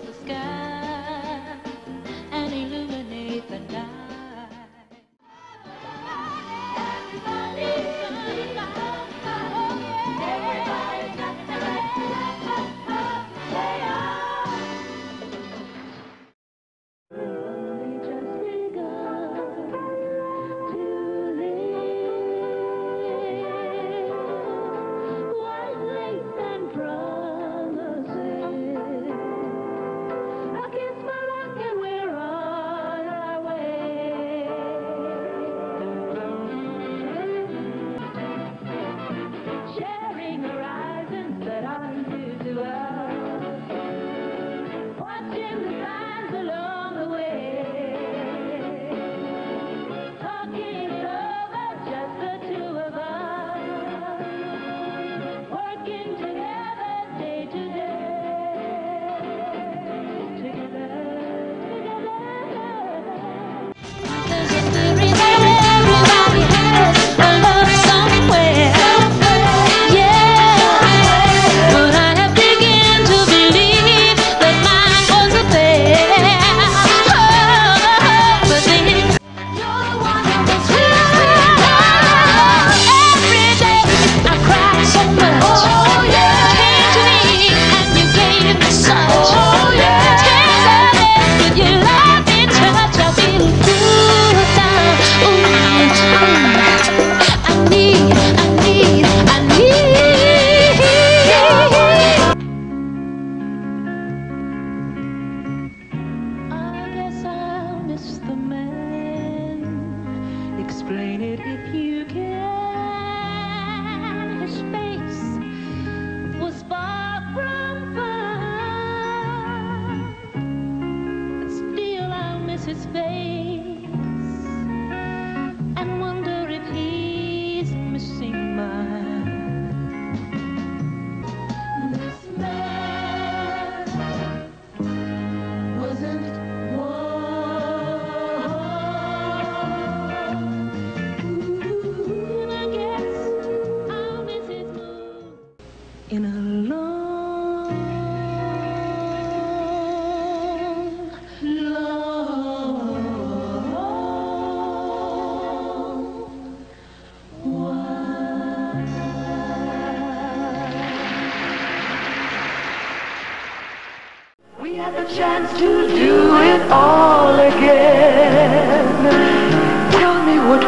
fills the sky and illuminates the night. Everybody, everybody, explain it if you can. His face was far from fun, but still I'll miss his face and wonder if he's missing mine. This man wasn't in a long, long while. We had the chance to do it all again. Tell me what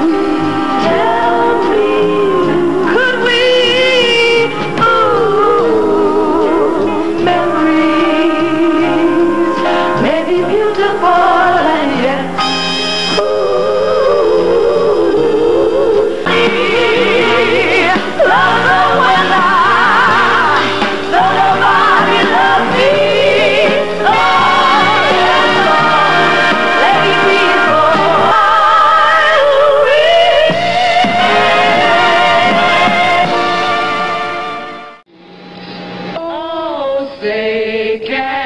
they can.